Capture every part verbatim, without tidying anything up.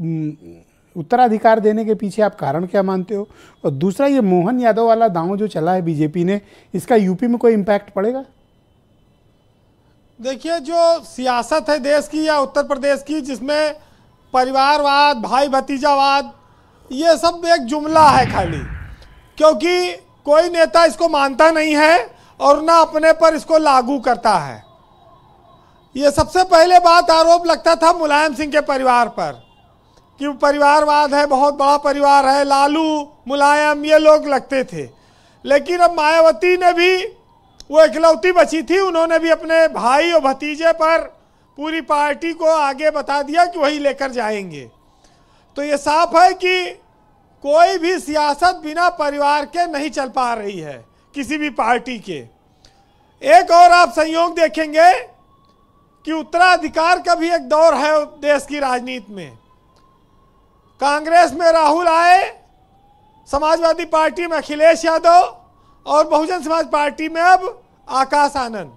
उत्तराधिकार देने के पीछे आप कारण क्या मानते हो? और दूसरा ये मोहन यादव वाला दांव जो चला है बीजेपी ने, इसका यूपी में कोई इम्पैक्ट पड़ेगा? देखिए, जो सियासत है देश की या उत्तर प्रदेश की, जिसमें परिवारवाद, भाई भतीजावाद, ये सब एक जुमला है खाली, क्योंकि कोई नेता इसको मानता नहीं है और ना अपने पर इसको लागू करता है। ये सबसे पहले बात, आरोप लगता था मुलायम सिंह के परिवार पर कि परिवारवाद है, बहुत बड़ा परिवार है, लालू मुलायम ये लोग लगते थे। लेकिन अब मायावती ने भी, वो इकलौती बची थी, उन्होंने भी अपने भाई और भतीजे पर पूरी पार्टी को आगे बता दिया कि वही लेकर जाएंगे। तो ये साफ है कि कोई भी सियासत बिना परिवार के नहीं चल पा रही है किसी भी पार्टी के। एक और आप संयोग देखेंगे कि उत्तराधिकार का भी एक दौर है देश की राजनीति में। कांग्रेस में राहुल आए, समाजवादी पार्टी में अखिलेश यादव और बहुजन समाज पार्टी में अब आकाश आनंद।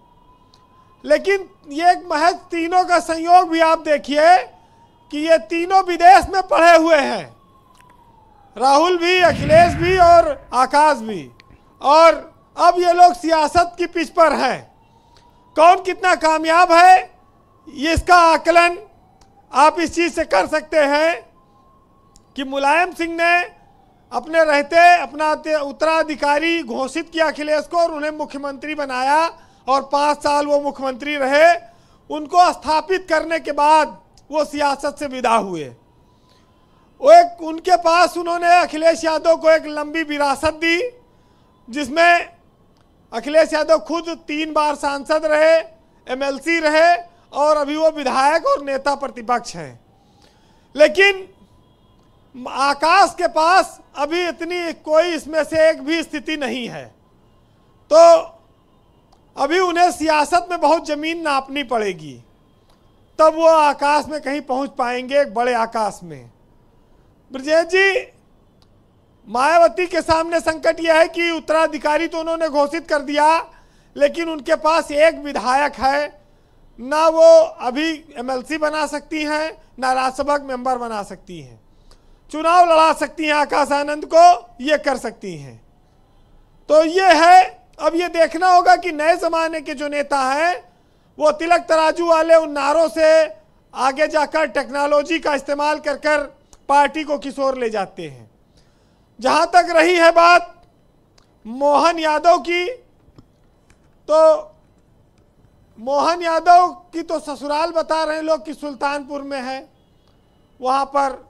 लेकिन ये एक महज तीनों का संयोग भी आप देखिए कि ये तीनों विदेश में पढ़े हुए हैं, राहुल भी, अखिलेश भी और आकाश भी, और अब ये लोग सियासत की पिच पर हैं। कौन कितना कामयाब है ये, इसका आकलन आप इस चीज़ से कर सकते हैं कि मुलायम सिंह ने अपने रहते अपना उत्तराधिकारी घोषित किया अखिलेश को और उन्हें मुख्यमंत्री बनाया और पाँच साल वो मुख्यमंत्री रहे। उनको स्थापित करने के बाद वो सियासत से विदा हुए। वो एक, उनके पास उन्होंने अखिलेश यादव को एक लंबी विरासत दी, जिसमें अखिलेश यादव खुद तीन बार सांसद रहे, एमएलसी रहे और अभी वो विधायक और नेता प्रतिपक्ष हैं। लेकिन आकाश के पास अभी इतनी कोई इसमें से एक भी स्थिति नहीं है, तो अभी उन्हें सियासत में बहुत ज़मीन नापनी पड़ेगी, तब वो आकाश में कहीं पहुंच पाएंगे, एक बड़े आकाश में। ब्रजेश जी, मायावती के सामने संकट यह है कि उत्तराधिकारी तो उन्होंने घोषित कर दिया, लेकिन उनके पास एक विधायक है, ना वो अभी एमएलसी बना सकती हैं, ना राज्यसभा मेंबर बना सकती हैं, चुनाव लड़ा सकती हैं। आकाश आनंद को ये कर सकती हैं। तो ये है, अब ये देखना होगा कि नए ज़माने के जो नेता हैं वो तिलक तराजू वाले उन नारों से आगे जाकर टेक्नोलॉजी का इस्तेमाल कर कर पार्टी को किस ओर ले जाते हैं। जहाँ तक रही है बात मोहन यादव की, तो मोहन यादव की तो ससुराल बता रहे हैं लोग कि सुल्तानपुर में है, वहाँ पर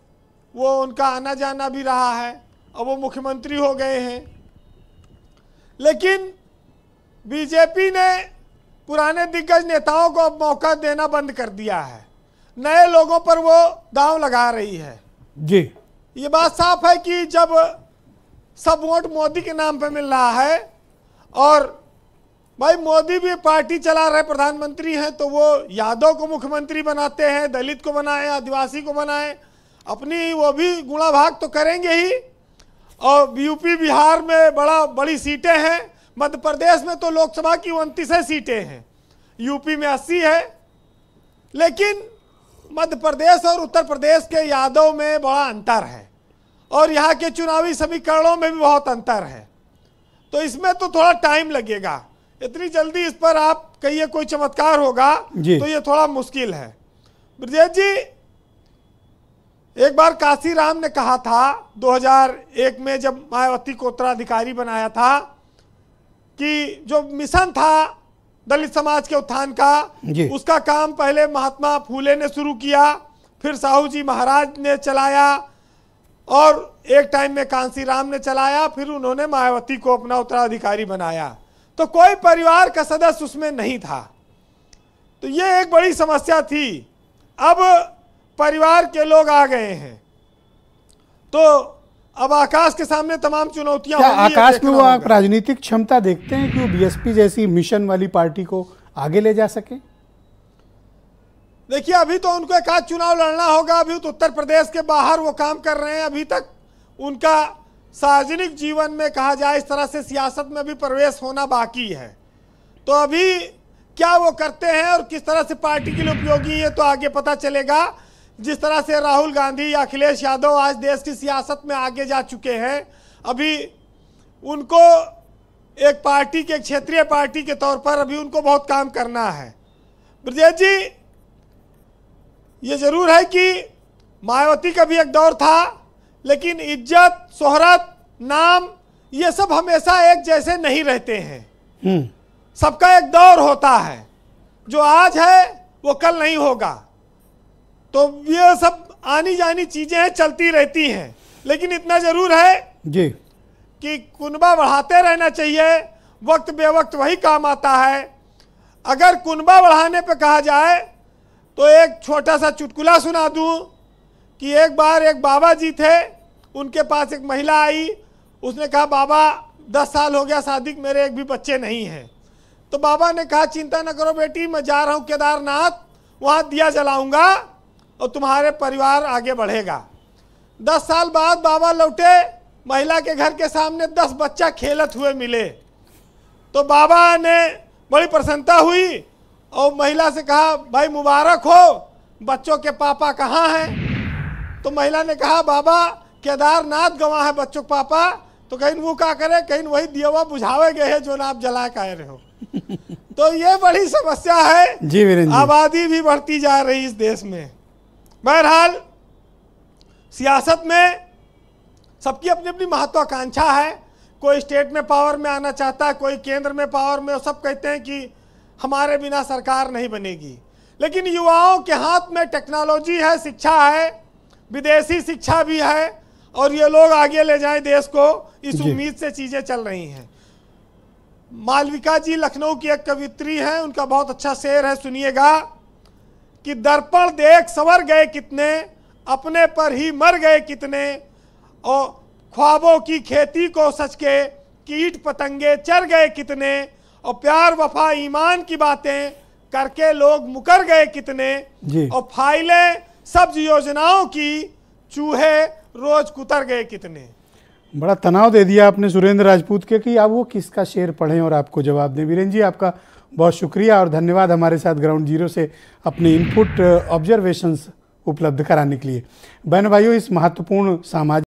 वो उनका आना जाना भी रहा है, अब वो मुख्यमंत्री हो गए हैं। लेकिन बीजेपी ने पुराने दिग्गज नेताओं को अब मौका देना बंद कर दिया है, नए लोगों पर वो दांव लगा रही है। जी, ये बात साफ है कि जब सब वोट मोदी के नाम पे मिल रहा है और भाई मोदी भी पार्टी चला रहे प्रधानमंत्री हैं, तो वो यादव को मुख्यमंत्री बनाते हैं, दलित को बनाएं, आदिवासी को बनाएं, अपनी वो भी गुणा भाग तो करेंगे ही। और यूपी बिहार में बड़ा बड़ी सीटें हैं, मध्य प्रदेश में तो लोकसभा की उनतीस सीटें हैं, यूपी में अस्सी है। लेकिन मध्य प्रदेश और उत्तर प्रदेश के यादव में बड़ा अंतर है और यहाँ के चुनावी समीकरणों में भी बहुत अंतर है, तो इसमें तो थोड़ा टाइम लगेगा। इतनी जल्दी इस पर आप कहिए कोई चमत्कार होगा तो ये थोड़ा मुश्किल है। ब्रजेश जी, एक बार काशी राम ने कहा था दो हज़ार एक में, जब मायावती को उत्तराधिकारी बनाया था, कि जो मिशन था दलित समाज के उत्थान का, उसका काम पहले महात्मा फूले ने शुरू किया, फिर साहू जी महाराज ने चलाया और एक टाइम में कांसी राम ने चलाया, फिर उन्होंने मायावती को अपना उत्तराधिकारी बनाया। तो कोई परिवार का सदस्य उसमें नहीं था, तो ये एक बड़ी समस्या थी। अब परिवार के लोग आ गए हैं, तो अब आकाश के सामने तमाम चुनौतियां होंगी। आकाश में वो आप राजनीतिक क्षमता देखते हैं कि वो बीएसपी जैसी मिशन वाली पार्टी को आगे ले जा सके? देखिए, अभी तो उनको एक आध चुनाव लड़ना होगा, अभी तो उत्तर प्रदेश के बाहर वो काम कर रहे हैं, अभी तक उनका सार्वजनिक जीवन में कहा जाए इस तरह से सियासत में भी प्रवेश होना बाकी है। तो अभी क्या वो करते हैं और किस तरह से पार्टी के लिए उपयोगी, ये तो आगे पता चलेगा। जिस तरह से राहुल गांधी या अखिलेश यादव आज देश की सियासत में आगे जा चुके हैं, अभी उनको एक पार्टी के क्षेत्रीय पार्टी के तौर पर अभी उनको बहुत काम करना है। ब्रजेश जी, ये ज़रूर है कि मायावती का भी एक दौर था, लेकिन इज्जत, शोहरत, नाम ये सब हमेशा एक जैसे नहीं रहते हैं। सबका एक दौर होता है, जो आज है वो कल नहीं होगा। तो ये सब आनी जानी चीज़ें चलती रहती हैं, लेकिन इतना ज़रूर है जी कि कुनबा बढ़ाते रहना चाहिए। वक्त बेवक्त वही काम आता है। अगर कुनबा बढ़ाने पे कहा जाए तो एक छोटा सा चुटकुला सुना दूं कि एक बार एक बाबा जी थे, उनके पास एक महिला आई। उसने कहा, बाबा दस साल हो गया शादी, मेरे एक भी बच्चे नहीं हैं। तो बाबा ने कहा, चिंता न करो बेटी, मैं जा रहा हूँ केदारनाथ, वहाँ दिया जलाऊँगा और तुम्हारे परिवार आगे बढ़ेगा। दस साल बाद बाबा लौटे, महिला के घर के सामने दस बच्चा खेलत हुए मिले। तो बाबा ने बड़ी प्रसन्नता हुई और महिला से कहा, भाई मुबारक हो, बच्चों के पापा कहाँ हैं? तो महिला ने कहा, बाबा केदारनाथ गंवा है बच्चों के पापा। तो कहीं वो क्या करे, कहीं वही दिया बुझावे गए हैं जो ना आप जला के आए रहे हो। तो ये बड़ी समस्या है जी, आबादी भी बढ़ती जा रही इस देश में। बहरहाल सियासत में सबकी अपनी अपनी महत्वाकांक्षा है। कोई स्टेट में पावर में आना चाहता है, कोई केंद्र में पावर में। सब कहते हैं कि हमारे बिना सरकार नहीं बनेगी, लेकिन युवाओं के हाथ में टेक्नोलॉजी है, शिक्षा है, विदेशी शिक्षा भी है, और ये लोग आगे ले जाएं देश को, इस उम्मीद से चीज़ें चल रही हैं। मालविका जी लखनऊ की एक कवित्री हैं, उनका बहुत अच्छा शेर है, सुनिएगा। कि दर्पण देख संवर गए कितने, अपने पर ही मर गए कितने, और ख्वाबों की खेती को सच के कीट पतंगे चर गए कितने, और प्यार वफा ईमान की बातें करके लोग मुकर गए कितने, और फाइलें सब योजनाओं की चूहे रोज कुतर गए कितने। बड़ा तनाव दे दिया आपने सुरेंद्र राजपूत के कि आप वो किसका शेर पढ़ें और आपको जवाब दें। वीरेंद्र जी, आपका बहुत शुक्रिया और धन्यवाद हमारे साथ ग्राउंड जीरो से अपनी इनपुट ऑब्जर्वेशंस उपलब्ध कराने के लिए। बहन भाइयों, इस महत्वपूर्ण सामाजिक